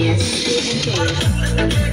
chance.